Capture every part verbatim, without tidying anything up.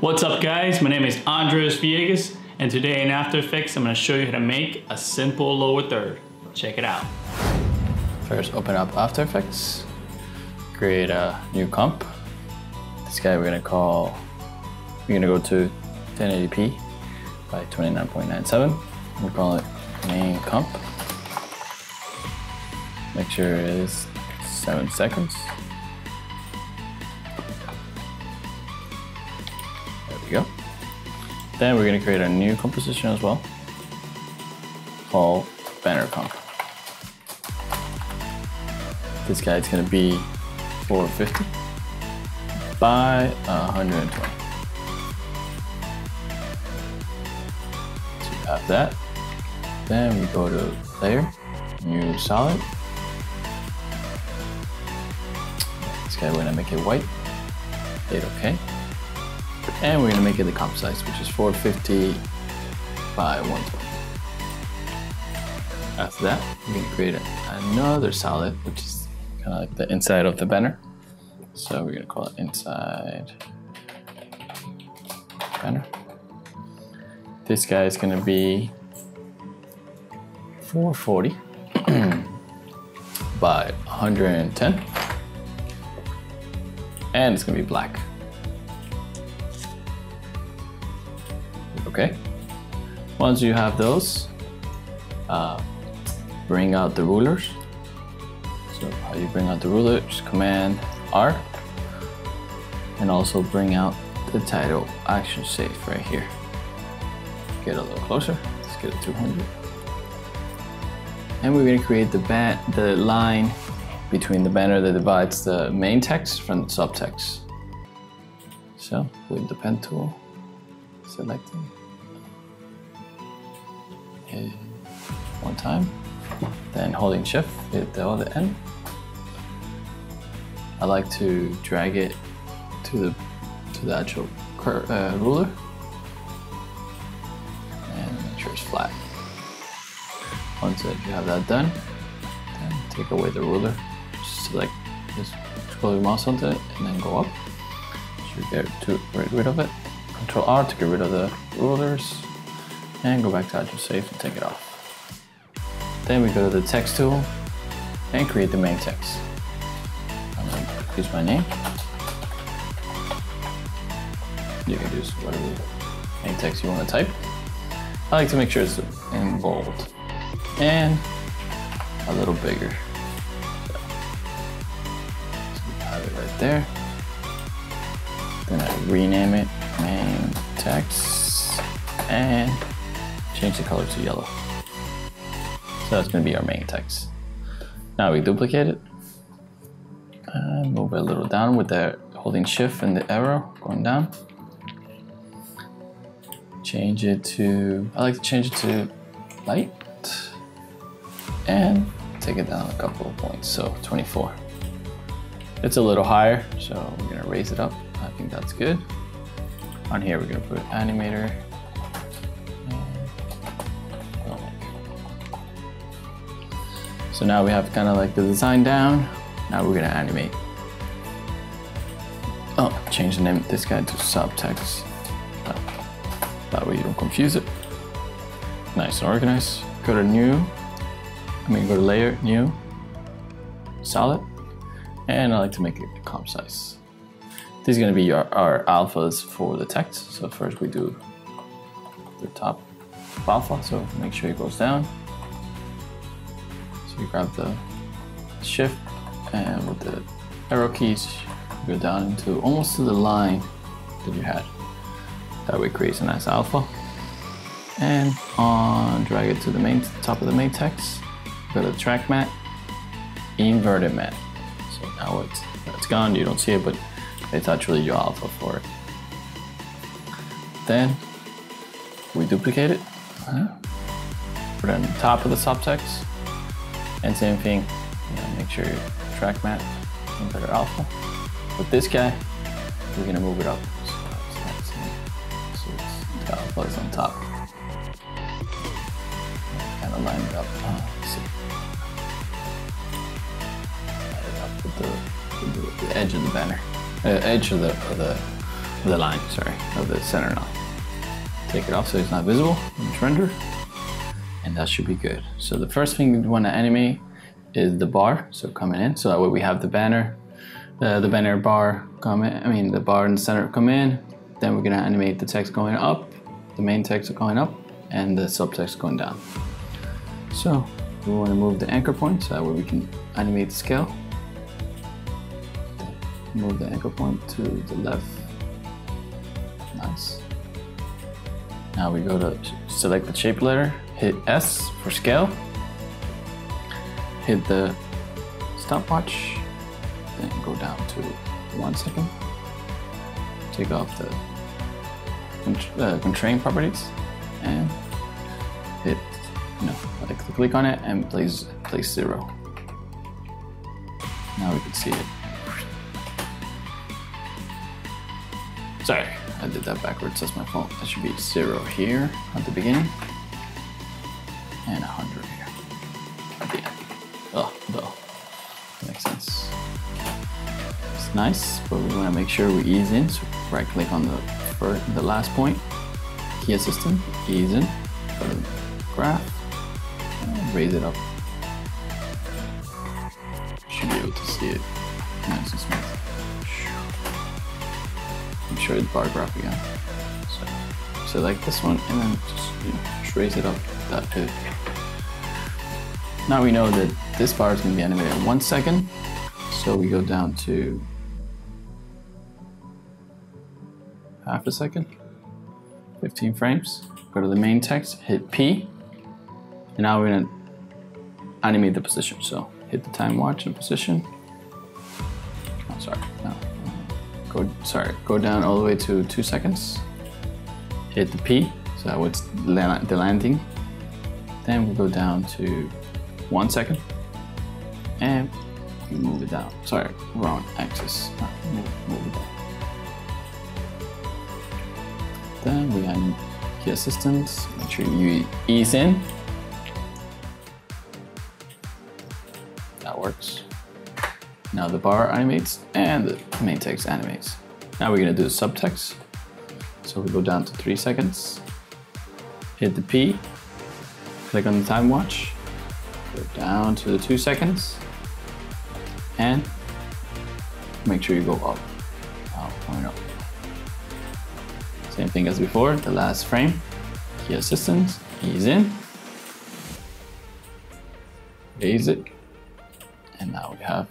What's up guys, my name is Andres Villegas, and today in After Effects I'm going to show you how to make a simple lower third. Check it out. First open up After Effects, create a new comp. This guy we're going to call, we're going to go to ten eighty p by twenty-nine point nine seven. We'll call it main comp. Make sure it is seven seconds. Go. Then we're going to create a new composition as well, called banner comp. This guy is going to be four fifty by one twenty. So you have that. Then we go to layer, new solid. This guy, we're going to make it white. Hit OK. And we're going to make it the comp size, which is four fifty by one twenty. After that, we're going to create another solid, which is kind of like the inside of the banner. So we're going to call it inside banner. This guy is going to be four forty by one ten. And it's going to be black. Okay, once you have those, uh, bring out the rulers. So how you bring out the ruler, just command R, and also bring out the title action safe right here. Get a little closer, let's get it two hundred. And we're gonna create the, the line between the banner that divides the main text from the subtext. So with the pen tool, selecting. Hit one time, then holding shift, hit the other end. I like to drag it to the to the actual cur uh, ruler, and make sure it's flat. Once you have that done, then take away the ruler. Just select, just scroll your mouse onto it, and then go up. You get to get rid of it. Control R to get rid of the rulers, and go back to Add to Save and take it off. Then we go to the text tool and create the main text. I'm going to increase my name. You can use whatever main text you want to type. I like to make sure it's in bold and a little bigger. So, so we have it right there. Then I rename it main text and change the color to yellow. So that's going to be our main text. Now we duplicate it and move it a little down with the holding shift and the arrow going down. Change it to, I like to change it to light and take it down a couple of points, so twenty-four. It's a little higher, so we're going to raise it up. I think that's good. On here, we're going to put animator. So now we have kind of like the design down. Now we're going to animate. Oh, change the name of this guy to subtext. That way you don't confuse it. Nice and organized. Go to new. I mean, go to layer, new, solid. And I like to make it the comp size. This is going to be our, our alphas for the text. So first we do the top alpha, so make sure it goes down. So you grab the shift and with the arrow keys, you go down into almost to the line that you had. That way it creates a nice alpha. And on, drag it to the main, to the top of the main text, go to the track mat, inverted mat. So now it's, it's gone, you don't see it, but it's actually your alpha for it. Then we duplicate it, put it on the top of the subtext, and same thing, you know, make sure your track mat is better alpha. With this guy, we're gonna move it up. So it's, so it's the alpha is on top. Kind of line it up. Oh, let's see. Line it up with the, with the edge of the banner. Uh, edge of the, of the the line, sorry, of the center knot. Take it off so it's not visible, and render, and that should be good. So the first thing we want to animate is the bar, so coming in, so that way we have the banner, uh, the banner bar come in, I mean the bar in the center come in, then we're going to animate the text going up, the main text going up, and the subtext going down. So we want to move the anchor point so that way we can animate the scale. Move the anchor point to the left. Nice. Now we go to select the shape letter, hit S for scale, hit the stopwatch, then go down to one second. Take off the uh, constraint properties and hit, you know, like click on it and place place zero. Now we can see it. Sorry, I did that backwards, that's my fault. That should be zero here at the beginning and one hundred here at the end. Oh, though. Makes sense. It's nice, but we want to make sure we ease in. So right click on the, first, the last point, key assistant, ease in, go to graph, and raise it up. Should be able to see it nice and smooth. I'm sure it's bar graph again. So select this one and then just, you know, just raise it up that too. Now we know that this bar is going to be animated in one second. So we go down to half a second, fifteen frames. Go to the main text, hit P. And now we're going to animate the position. So hit the time watch and position. Oh, sorry. No. Go, sorry, go down all the way to two seconds, hit the P, so that was the landing. Then we'll go down to one second, and we move it down. Sorry, wrong axis, no, move, move it down. Then we add key assistance, make sure you ease in. That works. Now the bar animates and the main text animates. Now we're going to do subtext. So we go down to three seconds, hit the P, click on the time watch, go down to the two seconds, and make sure you go up, up, going up. Same thing as before, the last frame, key assistance, ease in, raise it, and now we have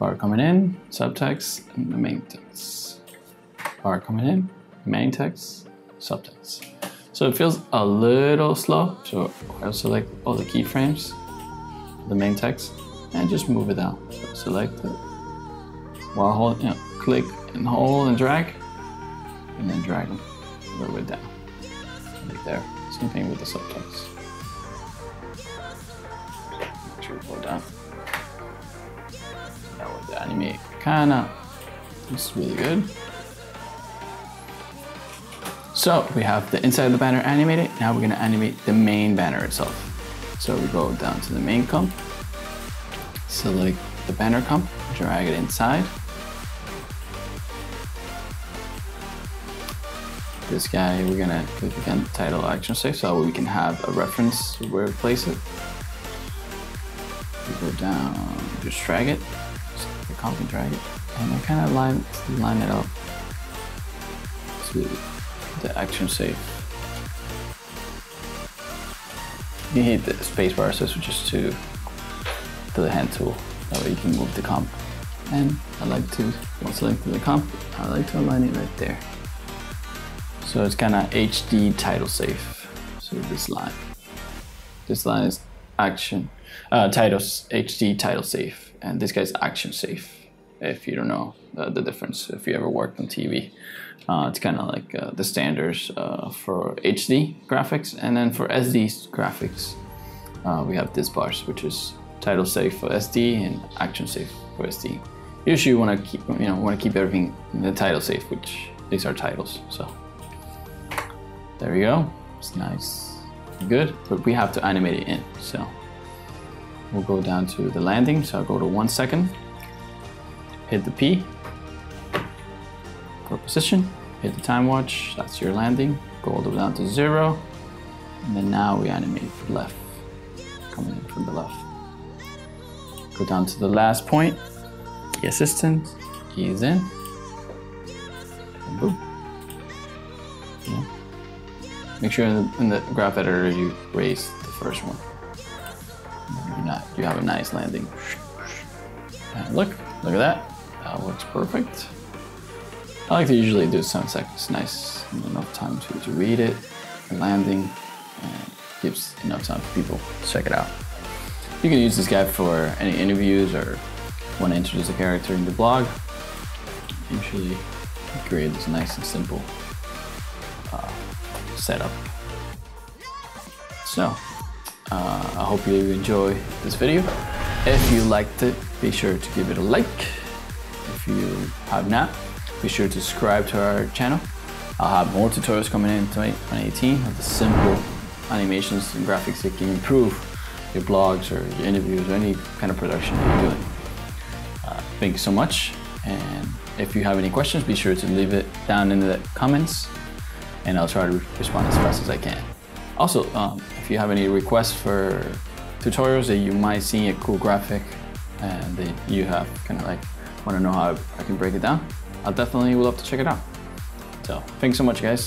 bar coming in, subtext, and the main text. Bar coming in, main text, subtext. So it feels a little slow, so I'll select all the keyframes, the main text, and just move it down. So select it while holding, you know, click and hold and drag, and then drag them a little bit down. Right there. Same thing with the subtext. Make sure we go down. The anime kinda looks really good. So we have the inside of the banner animated. Now we're gonna animate the main banner itself. So we go down to the main comp, select the banner comp, drag it inside. This guy, we're gonna click again, title action save, so we can have a reference to where to place it. We go down, just drag it. Comp and drag it, and I kind of line line it up to the action save. You hit the spacebar assist, which is to to the hand tool. That way you can move the comp. And I like to once I link to the comp, I like to align it right there. So it's kind of H D title save. So this line, this line is action uh, titles H D title save. And this guy's action safe, if you don't know uh, the difference, if you ever worked on T V. Uh, it's kind of like uh, the standards uh, for H D graphics. And then for S D graphics, uh, we have this bars, which is title safe for S D and action safe for S D. Usually you want to keep, you know, want to keep everything in the title safe, which these are titles. So there we go. It's nice, good, but we have to animate it in. So. We'll go down to the landing, so I'll go to one second, hit the P for position, hit the time watch, that's your landing, go all the way down to zero, and then now we animate left, coming in from the left. Go down to the last point, key assistant, key is in, and boom. Yeah. Make sure in the, in the graph editor you raise the first one. You're not, you have a nice landing. And look, look at that. That looks perfect. I like to usually do seven seconds. Nice, enough time to, to read it, the landing, and gives enough time for people to check it out. You can use this guide for any interviews or want to introduce a character in the blog. Usually, create this nice and simple uh, setup. So, uh, I hope you enjoy this video. If you liked it, be sure to give it a like. If you have not, be sure to subscribe to our channel. I'll have more tutorials coming in twenty eighteen of the simple animations and graphics that can improve your blogs or your interviews or any kind of production that you're doing. Uh, thank you so much, and if you have any questions, be sure to leave it down in the comments and I'll try to respond as fast as I can. Also, um, if you have any requests for tutorials that you might see a cool graphic and that you have kind of like want to know how I can break it down, I definitely would love to check it out. So thanks so much, guys.